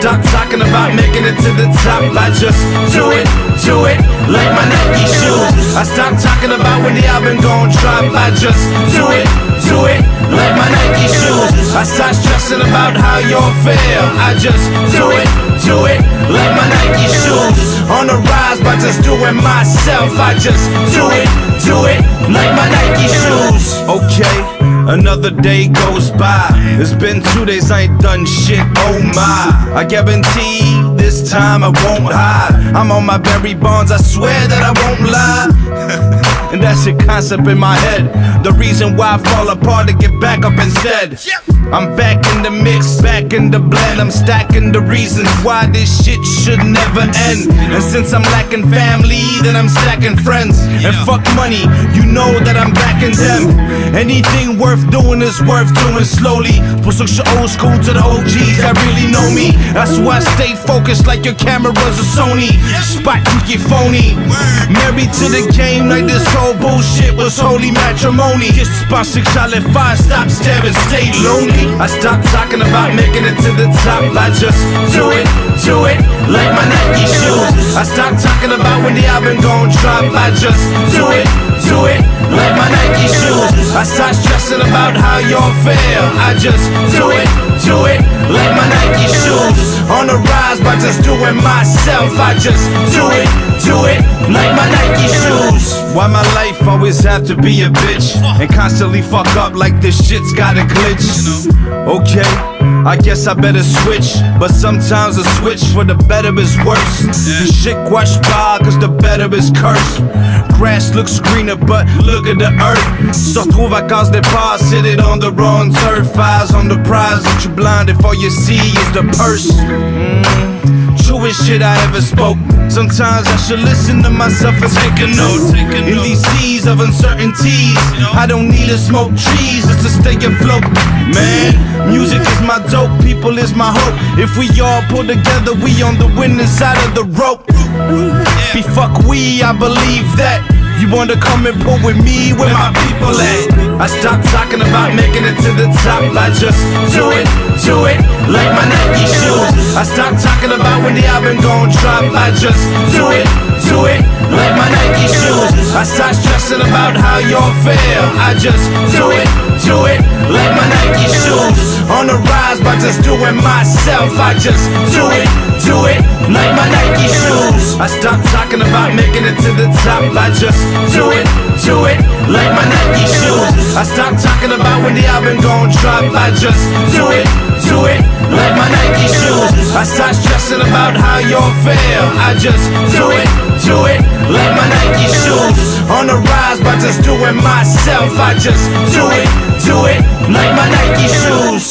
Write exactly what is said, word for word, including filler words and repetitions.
stop talking about making it to the top. I just do it, do it, like my Nike shoes. I stop talking about when the album gon' drop. I just do it, do it, like my Nike shoes. I start stressing about how y'all feel. I just do it, do it, like my Nike shoes. On the rise by just doing myself. I just do it, do it, like my Nike shoes. Okay. Another day goes by. It's been two days, I ain't done shit, oh my. I guarantee this time I won't hide. I'm on my Barry Bonds, I swear that I won't lie. And that's a concept in my head. The reason why I fall apart to get back up instead. I'm back in the mix, back in the blend. I'm stacking the reasons why this shit should never end. And since I'm lacking family, then I'm stacking friends. And fuck money, you know that I'm backing them. Anything worth doing is worth doing slowly. Push your old school to the O Gs that really know me. That's why I stay focused like your camera's a Sony. Spot you get phony. Married to the game like this whole bullshit was holy matrimony. Get spot six, I let five, stop staring, stay lonely. I stop talking about making it to the top. I just do it, do it, like my Nike shoes. I stop talking about when the album gon' drop. I just do it, do it, like my Nike shoes. I start stressing about how y'all feel. I just do it, do it, like my Nike shoes. On the rise by just doing myself. I just do it, do it, like my Nike shoes. Why my life always have to be a bitch and constantly fuck up like this shit's got a glitch. Okay, I guess I better switch. But sometimes a switch for the better is worse. The shit quashed by cause the better is cursed. Grass looks greener but look at the earth. Ça trouve à cause des pas, sitting on the wrong turf. Eyes on the prize that you blinded for, you see is the purse. mm, Truest shit I ever spoke. Sometimes I should listen to myself and take a note. In these seas of uncertainties, I don't need to smoke trees just to stay afloat. Man, music is my dope, people is my hope. If we all pull together, we on the winning side of the rope. Be fuck we, I believe that. You wanna come and pull with me, where my people at? I stop talking about making it to the top. I just do it, do it, like my Nike shoes. I stop talking about when the album gon' drop. I just do it, do it, like my Nike shoes. I start stressing about how y'all feel. I just do it, do it, like my Nike shoes. On the rise by just doing myself. I just do it, do it, like my Nike shoes. I stop talking about making it to the top. I just do it, do it, like my Nike shoes. I stop talking about when the album gon' drop. I just do it, do it, like my Nike shoes. I start stressing about how y'all feel. I just do it, do it, like my Nike shoes. On the rise by just doing myself. I just do it, do it, like my Nike shoes.